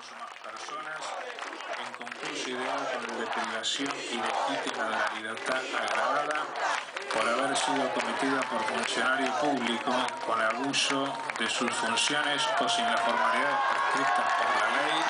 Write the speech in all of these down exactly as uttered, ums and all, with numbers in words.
dos o más personas en concurso ideal con la deprivación ilegítima de la libertad agravada por haber sido cometida por funcionario público con abuso de sus funciones o sin las formalidades prescritas por la ley.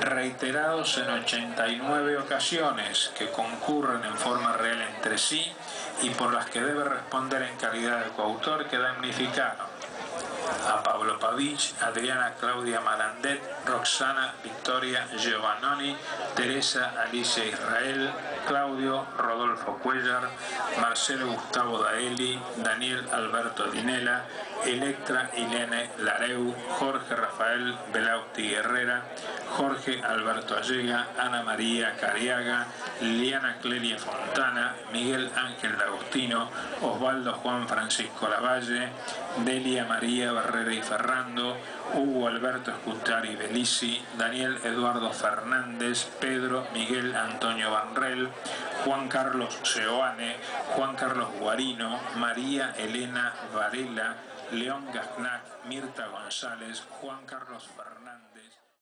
Reiterados en ochenta y nueve ocasiones que concurren en forma real entre sí y por las que debe responder en calidad de coautor que damnificaron a Pablo Pavich, Adriana Claudia Marandet, Roxana Victoria Giovannoni, Teresa Alicia Israel, Claudio Rodolfo Cuellar, Marcelo Gustavo Daeli, Daniel Alberto Dinela, Electra Ilene Lareu, Jorge Rafael Velauti Guerrera, Jorge Alberto Allega, Ana María Cariaga, Liana Clelia Fontana, Miguel Ángel D'Agostino, Osvaldo Juan Francisco Lavalle, Delia María Barrera y Ferrando, Hugo Alberto Escutariy Belisi, Daniel Eduardo Fernández, Pedro Miguel Antonio Barrel, Juan Carlos Seoane, Juan Carlos Guarino, María Elena Varela, León Gaznac, Mirta González, Juan Carlos Fernández.